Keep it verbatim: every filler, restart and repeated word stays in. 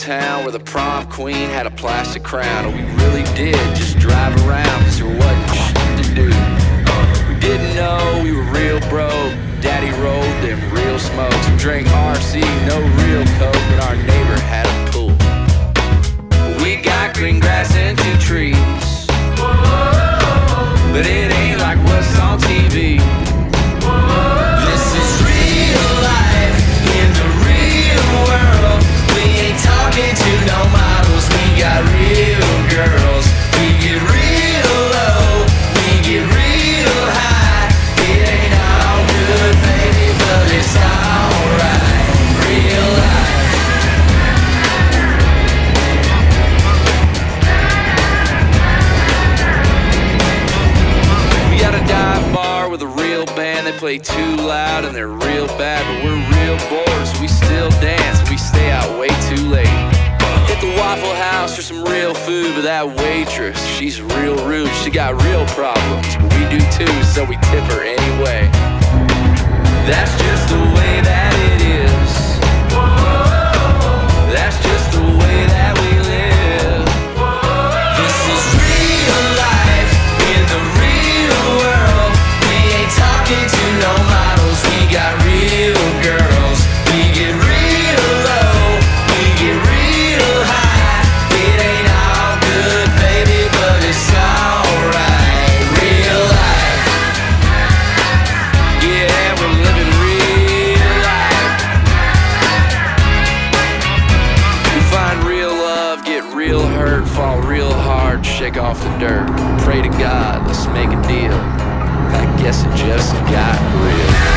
town where the prom queen had a plastic crown, and we really did just drive around, cause there wasn't shit to do. We didn't know we were real broke. Daddy rolled them real smokes. We drank R C, no real coke, but our neighbor had a pool. We got green grass and two trees, but it ain't like what's on T V. This is real life in the real world. We ain't talking to no models. We got real girls. We get real low, we get real high. It ain't all good, baby, but it's alright. Real life. They play too loud and they're real bad, but we're real bored, so we still dance. We stay out way too late. Hit the Waffle House for some real food, but that waitress, she's real rude. She got real problems, but we do too, so we tip her anyway. That's just the way that it is. That's just the way that we live. This is real life in the real world. We ain't talking to no models, we got real girls. We get real low, we get real high. It ain't all good, baby, but it's alright. Real life. Yeah, we're living real life. We find real love, get real hurt, fall real hard, shake off the dirt. Pray to God, let's make a deal. I guess it just got real.